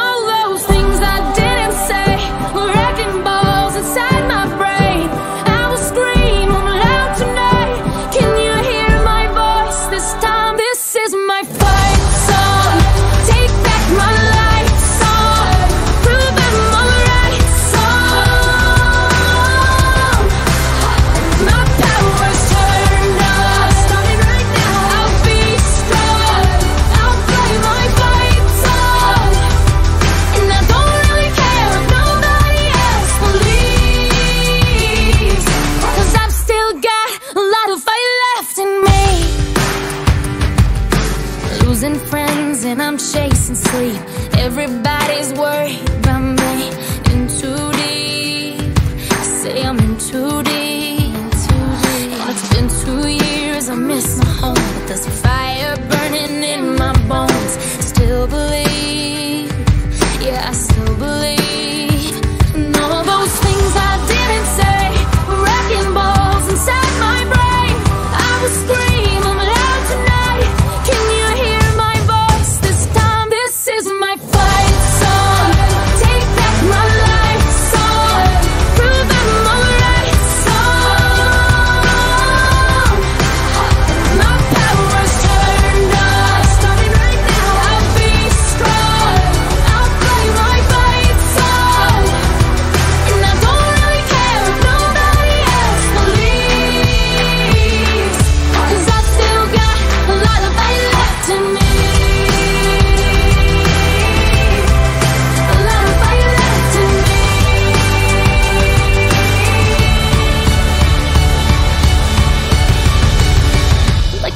all those things I didn't say were wrecking balls inside my brain. I will scream loud tonight. Can you hear my voice this time? This is my fight song. Take back my life. Friends and I'm chasing sleep. Everybody's worried about me. In too deep, say I'm in too deep. Oh, it's been 2 years, I miss my home, but there's a fire burning in my bones. Still believe, yeah, I still believe. And all of those things I didn't say were wrecking balls inside my brain. I was screaming.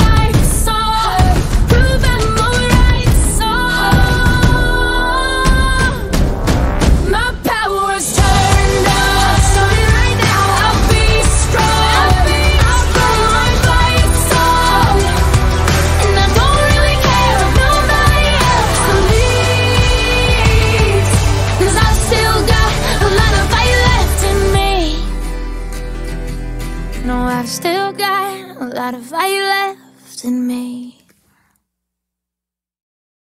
life song. Prove I'm alright song. I've still got a lot of fire left in me.